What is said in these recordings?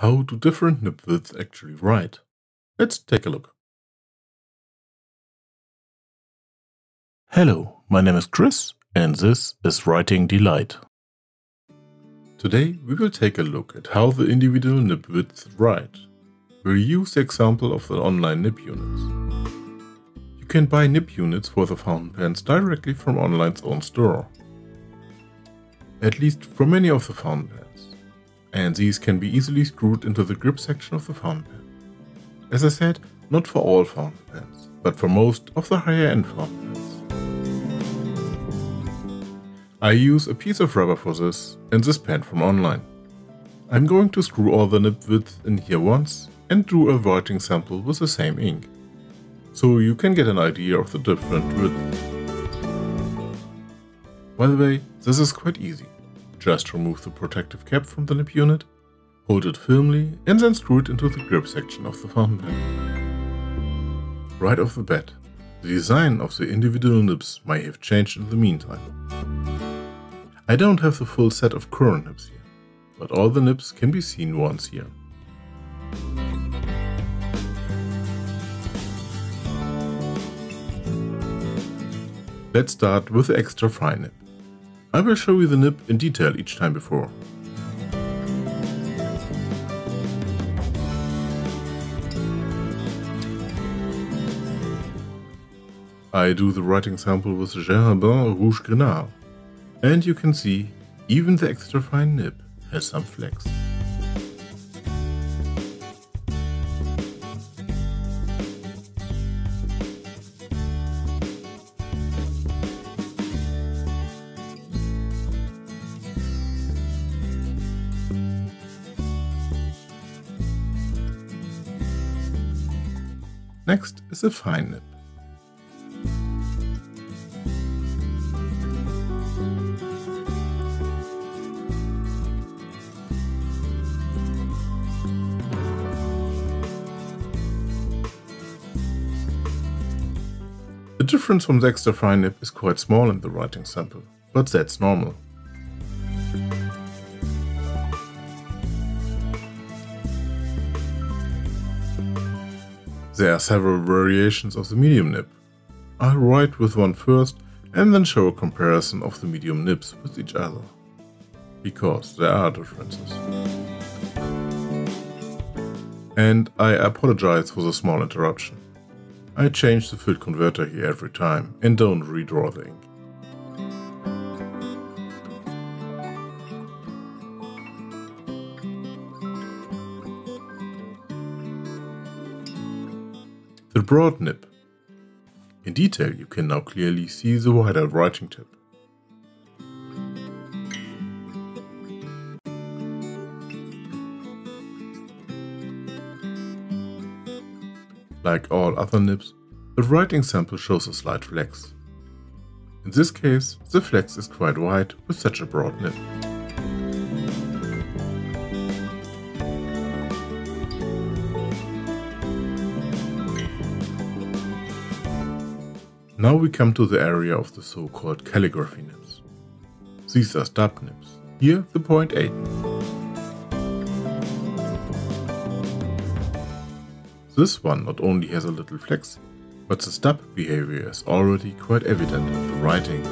How do different nib widths actually write? Let's take a look. Hello, my name is Chris and this is Writing Delight. Today we will take a look at how the individual nib widths write. We'll use the example of the online nib units. You can buy nib units for the fountain pens directly from Online's own store. At least for many of the fountain pens. And these can be easily screwed into the grip section of the fountain pen. As I said, not for all fountain pens, but for most of the higher end fountain pens. I use a piece of rubber for this and this pen from Online. I'm going to screw all the nib widths in here once and do a writing sample with the same ink, so you can get an idea of the different widths. By the way, this is quite easy. Just remove the protective cap from the nib unit, hold it firmly and then screw it into the grip section of the fountain pen. Right off the bat, the design of the individual nibs may have changed in the meantime. I don't have the full set of current nibs here, but all the nibs can be seen once here. Let's start with the extra fine nib. I will show you the nib in detail each time before. I do the writing sample with the Gerabin Rouge Grenat, and you can see even the extra fine nib has some flex. Next is a fine nib. The difference from the extra fine nib is quite small in the writing sample, but that's normal. There are several variations of the medium nib. I'll write with one first and then show a comparison of the medium nibs with each other, because there are differences. And I apologize for the small interruption. I change the field converter here every time and don't redraw the ink. The broad nib. In detail, you can now clearly see the wider writing tip. Like all other nibs, the writing sample shows a slight flex. In this case, the flex is quite wide with such a broad nib. Now we come to the area of the so-called calligraphy nibs. These are stub nibs, here the 0.8 nib. This one not only has a little flex, but the stub behavior is already quite evident in the writing.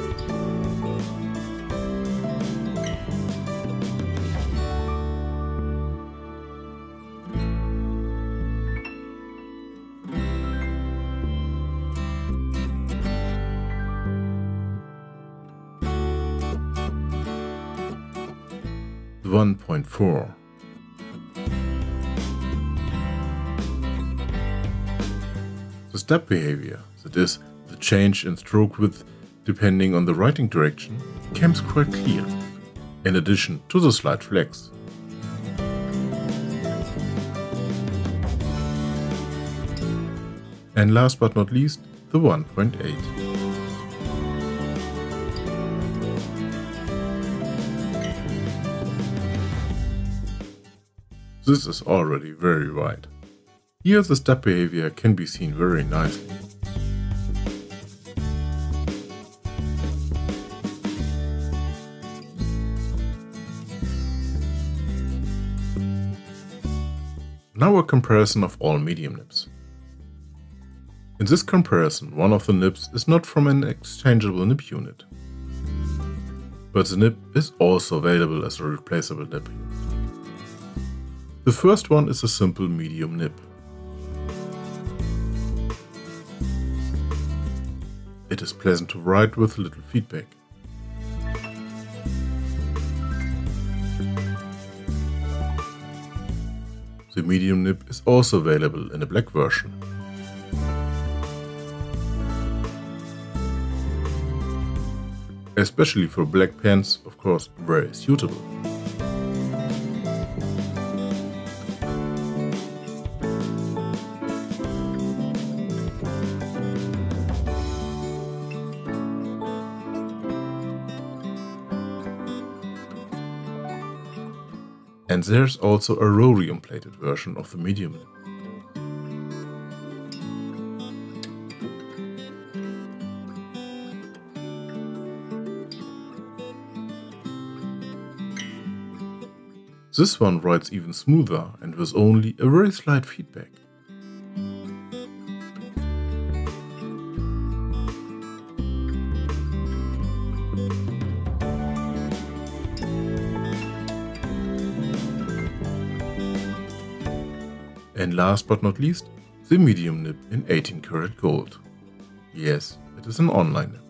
The 1.4, the stub behavior, that is, the change in stroke width depending on the writing direction, comes quite clear, in addition to the slight flex. And last but not least, the 1.8. This is already very wide. Here the stub behavior can be seen very nicely. Now a comparison of all medium nibs. In this comparison, one of the nibs is not from an exchangeable nib unit, but the nib is also available as a replaceable nib unit. The first one is a simple medium nib. It is pleasant to write with little feedback. The medium nib is also available in a black version. Especially for black pens, of course, very suitable. And there's also a rhodium plated version of the medium nib. This one writes even smoother and with only a very slight feedback. And last but not least, the medium nib in 18 karat gold. Yes, it is an online nib.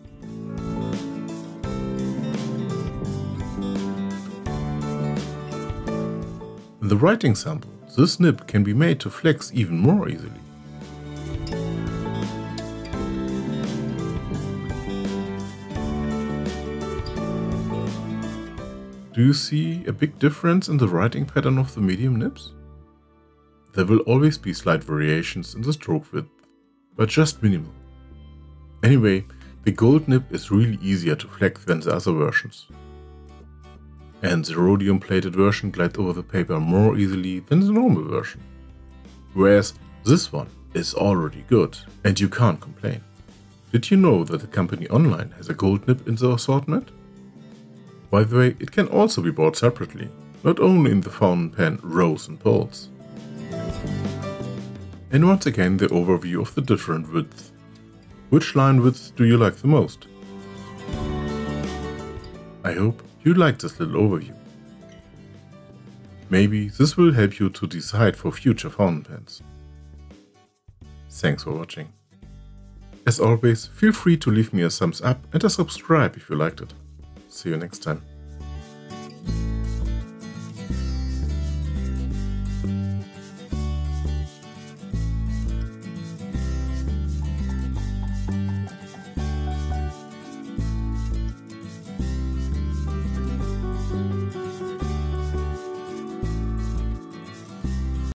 In the writing sample, this nib can be made to flex even more easily. Do you see a big difference in the writing pattern of the medium nibs? There will always be slight variations in the stroke width, but just minimal. Anyway, the gold nib is really easier to flex than the other versions. And the rhodium plated version glides over the paper more easily than the normal version. Whereas this one is already good and you can't complain. Did you know that the company Online has a gold nib in the assortment? By the way, it can also be bought separately, not only in the fountain pen, rose and pearls. And once again the overview of the different widths. Which line width do you like the most? I hope you liked this little overview. Maybe this will help you to decide for future fountain pens. Thanks for watching. As always, feel free to leave me a thumbs up and a subscribe if you liked it. See you next time.